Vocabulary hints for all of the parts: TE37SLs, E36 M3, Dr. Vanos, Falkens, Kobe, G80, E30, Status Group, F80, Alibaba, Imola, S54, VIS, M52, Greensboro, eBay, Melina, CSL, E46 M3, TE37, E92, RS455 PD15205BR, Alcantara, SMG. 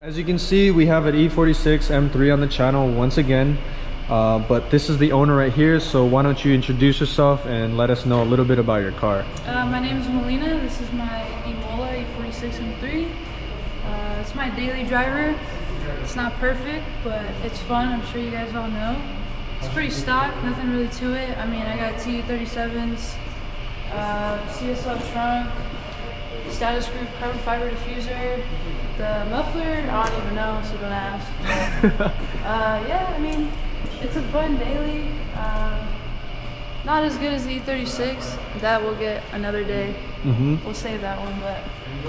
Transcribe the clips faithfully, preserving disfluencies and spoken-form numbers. As you can see, we have an E forty-six M three on the channel once again, uh, but this is the owner right here, so why don't you introduce yourself and let us know a little bit about your car. Uh, my name is Melina. This is my Imola E forty-six M three. Uh, it's my daily driver. It's not perfect, but it's fun. I'm sure you guys all know. It's pretty stock, nothing really to it. I mean, I got T E thirty-sevens, uh, C S L trunk, Status Group carbon fiber diffuser, the muffler, I don't even know, so don't ask. But, uh, yeah, I mean, it's a fun daily. Uh, not as good as the E thirty-six, that we'll get another day. Mm-hmm. We'll save that one, but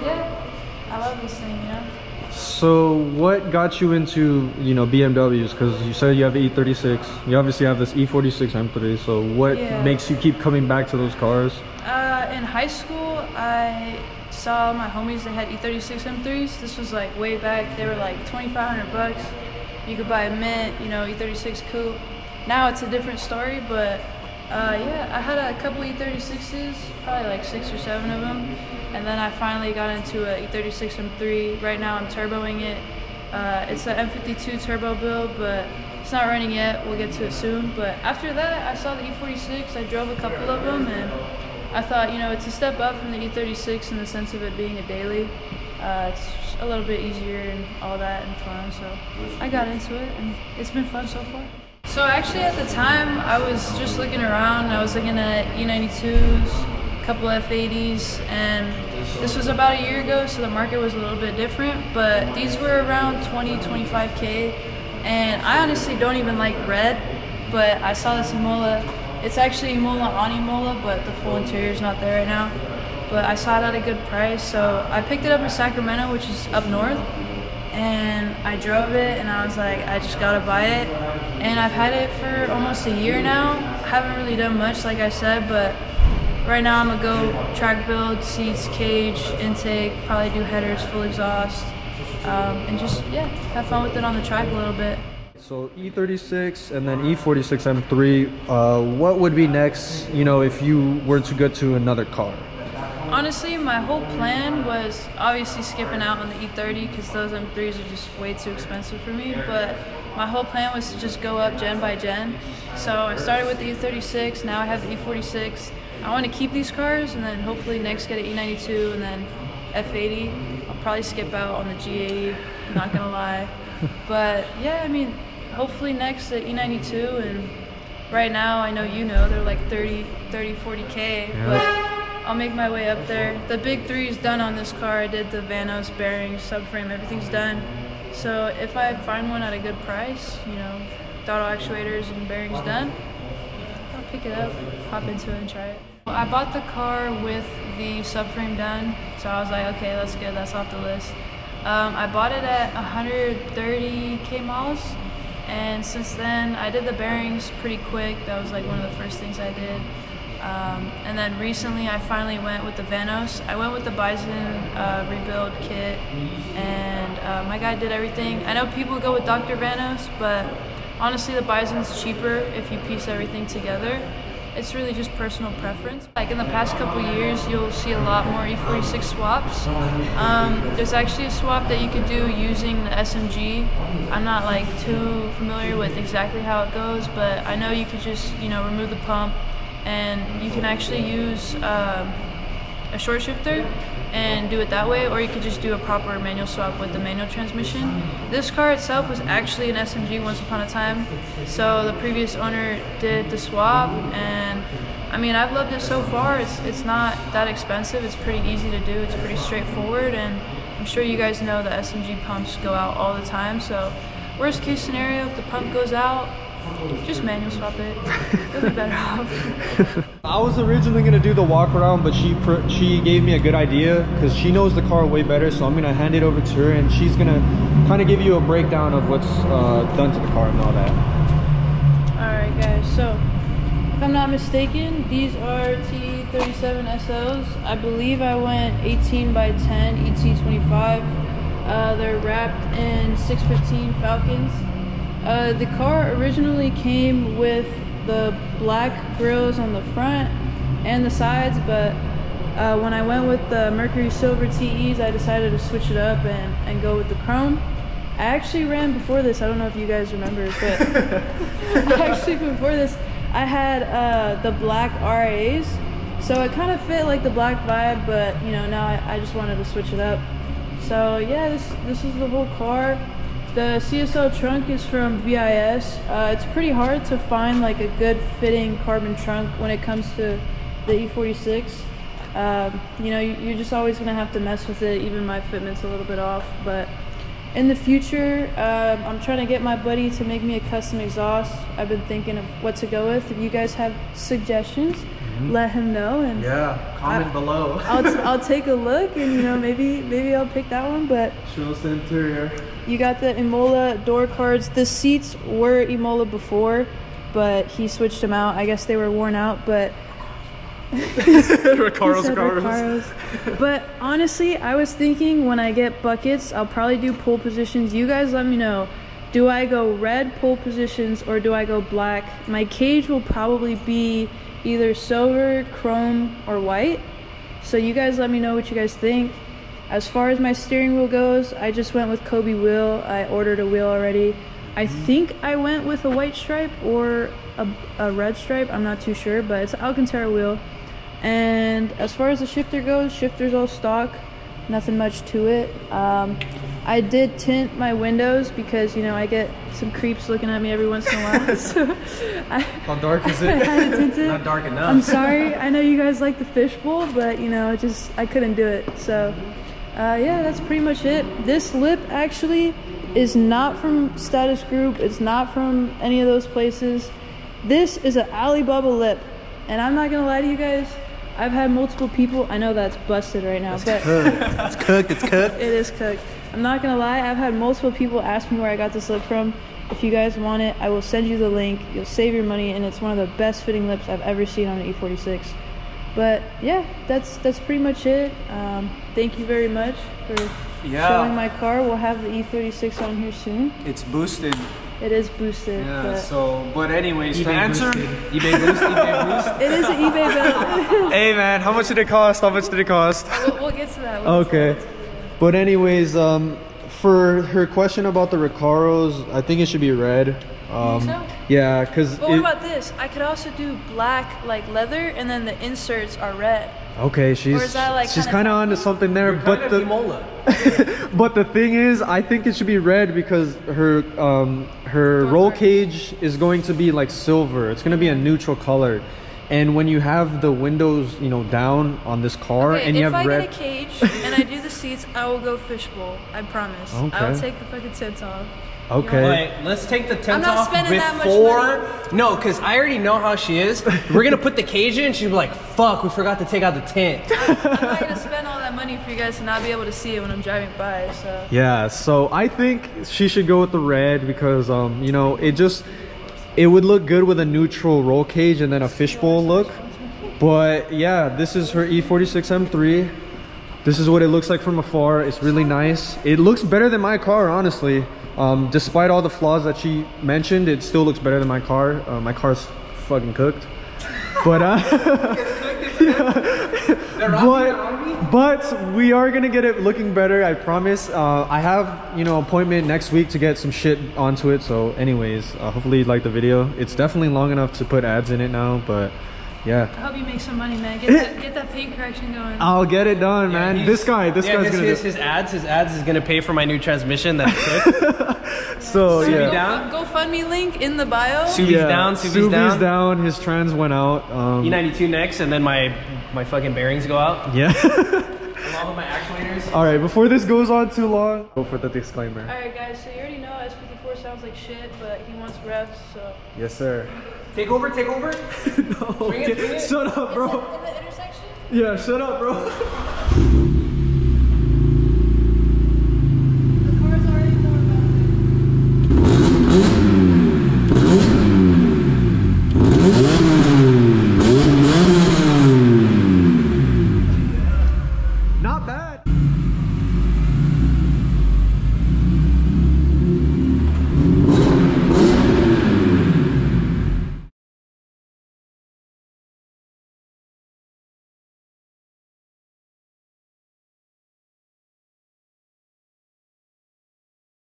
yeah, I love this thing, you know? So what got you into, you know, B M Ws? Because you said you have E thirty-six, you obviously have this E forty-six M three, so what yeah. makes you keep coming back to those cars? Uh, in high school, I saw my homies that had E thirty-six M threes. This was like way back. They were like twenty-five hundred bucks. You could buy a mint, you know, E thirty-six coupe. Now it's a different story, but uh, yeah, I had a couple E thirty-sixes, probably like six or seven of them, and then I finally got into a E thirty-six M three. Right now I'm turboing it. Uh, it's the M fifty-two turbo build, but it's not running yet. We'll get to it soon. But after that, I saw the E forty-six. I drove a couple of them, and I thought, you know, it's a step up from the E thirty-six in the sense of it being a daily. Uh, it's a little bit easier and all that and fun, so I got into it and it's been fun so far. So actually at the time, I was just looking around. I was looking at E ninety-twos, a couple F eighties, and this was about a year ago, so the market was a little bit different, but these were around twenty, twenty-five K, and I honestly don't even like red, but I saw this Imola. It's actually Imola on Imola, but the full interior is not there right now. But I saw it at a good price, so I picked it up in Sacramento, which is up north. And I drove it, and I was like, I just gotta buy it. And I've had it for almost a year now. I haven't really done much, like I said, but right now I'm gonna go track build, seats, cage, intake, probably do headers, full exhaust, um, and just, yeah, have fun with it on the track a little bit. So E thirty-six and then E forty-six M three, uh, what would be next, you know, if you were to go to another car? Honestly, my whole plan was obviously skipping out on the E thirty because those M threes are just way too expensive for me, but my whole plan was to just go up gen by gen. So I started with the E thirty-six, now I have the E forty-six. I want to keep these cars and then hopefully next get an E ninety-two and then F eighty. I'll probably skip out on the G eighty, I'm not gonna lie. But yeah, I mean, hopefully next at E ninety-two, and right now I know, you know, they're like thirty, thirty, forty K, yeah. But I'll make my way up there. The big three is done on this car. I did the Vanos, bearings, subframe, everything's done. So if I find one at a good price, you know, throttle actuators and bearings done, I'll pick it up, hop into it and try it. Well, I bought the car with the subframe done, so I was like, okay, that's good, that's off the list. Um, I bought it at one hundred thirty K miles, and since then I did the bearings pretty quick. That was like one of the first things I did. Um, and then recently I finally went with the Vanos. I went with the Bison uh, rebuild kit, and uh, my guy did everything. I know people go with Doctor Vanos, but honestly the Bison's cheaper if you piece everything together. It's really just personal preference. Like in the past couple years, you'll see a lot more E forty-six swaps. Um, there's actually a swap that you could do using the S M G. I'm not like too familiar with exactly how it goes, but I know you could just, you know, remove the pump, and you can actually use um, a short shifter and do it that way, or you could just do a proper manual swap with the manual transmission. This car itself was actually an S M G once upon a time, so the previous owner did the swap, and I mean, I've loved it so far. It's, it's not that expensive, it's pretty easy to do, it's pretty straightforward, and I'm sure you guys know the S M G pumps go out all the time, so worst case scenario, if the pump goes out, just manual swap it. It'll be better off. I was originally gonna do the walk around, but she pr she gave me a good idea because she knows the car way better. So I'm gonna hand it over to her, and she's gonna kind of give you a breakdown of what's uh, done to the car and all that. All right, guys. So if I'm not mistaken, these are T E thirty-seven S Ls. I believe I went eighteen by ten E T twenty-five. Uh, they're wrapped in six fifteen Falkens. Uh, the car originally came with the black grills on the front and the sides, but uh, when I went with the Mercury Silver T Es, I decided to switch it up and, and go with the chrome. I actually ran before this. I don't know if you guys remember, but actually before this, I had uh, the black R As. So it kind of fit like the black vibe, but you know, now I, I just wanted to switch it up. So yeah, this, this is the whole car. The C S L trunk is from V I S. Uh, it's pretty hard to find like a good fitting carbon trunk when it comes to the E forty-six. Um, you know, you're just always gonna have to mess with it. Even my fitment's a little bit off, but in the future, uh, I'm trying to get my buddy to make me a custom exhaust. I've been thinking of what to go with. If you guys have suggestions, mm-hmm. let him know. And yeah, comment I, below. I'll, I'll take a look, and you know, maybe maybe I'll pick that one. But show us the interior. You got the Imola door cards. The seats were Imola before, but he switched them out. I guess they were worn out, but. Recaros, Recaros. But honestly, I was thinking when I get buckets, I'll probably do pole positions. You guys let me know. Do I go red pole positions or do I go black? My cage will probably be either silver, chrome, or white. So you guys let me know what you guys think. As far as my steering wheel goes, I just went with Kobe wheel. I ordered a wheel already. I think I went with a white stripe or a, a red stripe. I'm not too sure, but it's an Alcantara wheel. And as far as the shifter goes, shifter's all stock, nothing much to it. um I did tint my windows because you know I get some creeps looking at me every once in a while. So I, how dark is it? I had to tint it. Not dark enough. I'm sorry, I know you guys like the fishbowl, but you know, it just I couldn't do it. So uh yeah, that's pretty much it. This lip actually is not from Status Group, it's not from any of those places. This is an Alibaba lip. And I'm not gonna lie to you guys, I've had multiple people, I know that's busted right now, it's but cooked. It's cooked, it's cooked. It is cooked. I'm not gonna lie, I've had multiple people ask me where I got this lip from. If you guys want it, I will send you the link. You'll save your money, and it's one of the best fitting lips I've ever seen on an E forty-six. But yeah, that's that's pretty much it. Um, thank you very much for yeah. showing my car. We'll have the E thirty-six on here soon. It's boosted. It is boosted. Yeah, but so, but anyways, eBay to answer. Boosted. eBay boost, eBay boost. It is an eBay belt. Hey man, how much did it cost? How much did it cost? We'll, we'll get to that. We'll okay. To that. But anyways, um, for her question about the Recaros, I think it should be red. Um, you think so? Yeah, because. But what it, about this? I could also do black, like leather, and then the inserts are red. Okay, she's like she's kind of onto something there, but the but the thing is, I think it should be red because her um, her roll cage is going to be like silver. It's going to be a neutral color, and when you have the windows, you know, down on this car, okay, and you have I red. If I get a cage and I do the seats, I will go fishbowl. I promise. Okay. I will take the fucking tint off. Okay. Like, let's take the tent off before. No, because I already know how she is. We're going to put the cage in. She'll be like, fuck, we forgot to take out the tent. I'm, I'm not going to spend all that money for you guys to not be able to see it when I'm driving by. So. Yeah, so I think she should go with the red because, um, you know, it just, it would look good with a neutral roll cage and then a fishbowl look. But yeah, this is her E forty-six M three. This is what it looks like from afar. It's really nice. It looks better than my car, honestly. Um, despite all the flaws that she mentioned, it still looks better than my car. Uh, my car's fucking cooked. But, uh, but, but we are going to get it looking better, I promise. Uh, I have, you know, appointment next week to get some shit onto it. So anyways, uh, hopefully you like the video. It's definitely long enough to put ads in it now, but yeah. I hope you make some money, man. Get that, get that paint correction going. I'll get it done, yeah, man. This guy, this yeah, guy's his, gonna his, do his ads. His ads is gonna pay for my new transmission. That's it. So yeah. Go, down. Go fund me link in the bio. Subi's yeah. down. Subi's down. down. His trans went out. Um, E ninety-two next, and then my my fucking bearings go out. Yeah. Along with my actuators. All right. Before this goes on too long, go for the disclaimer. All right, guys. So you already know S fifty-four sounds like shit, but he wants reps, so. Yes, sir. Take over, take over. No, bring it, bring it. Shut up, bro. In the intersection? Yeah, shut up, bro.